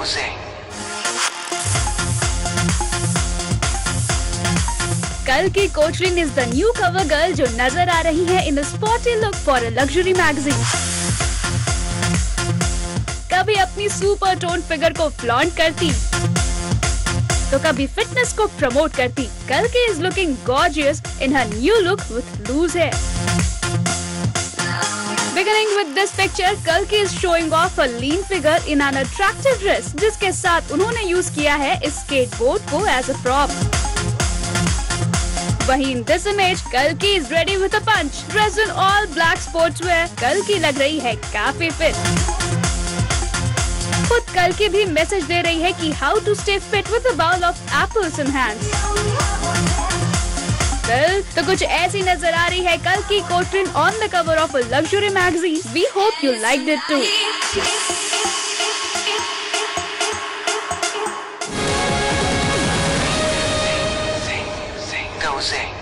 आंखों से। कल्कि Koechlin is the new cover girl जो नजर आ रही है in a spotty look for a luxury magazine. कभी अपनी सुपर टोन फिगर को फ्लॉन्ट करती तो कभी फिटनेस को प्रमोट करती, कल्कि is looking gorgeous in her new look with loose hair. Beginning with this picture, Kalki is showing off a lean figure in an attractive dress, जिसके साथ उन्होंने यूज किया है इस skateboard को as a prop। वहीं in this image, Kalki is ready with a punch, dressed in all black sportswear। Kalki लग रही है काफी fit। खुद कल्कि भी मैसेज दे रही है कि how to stay fit with a bowl of apples in hands. तो कुछ ऐसी नजर आ रही है कल्कि Koechlin on the cover of a luxury magazine. We hope you like it to.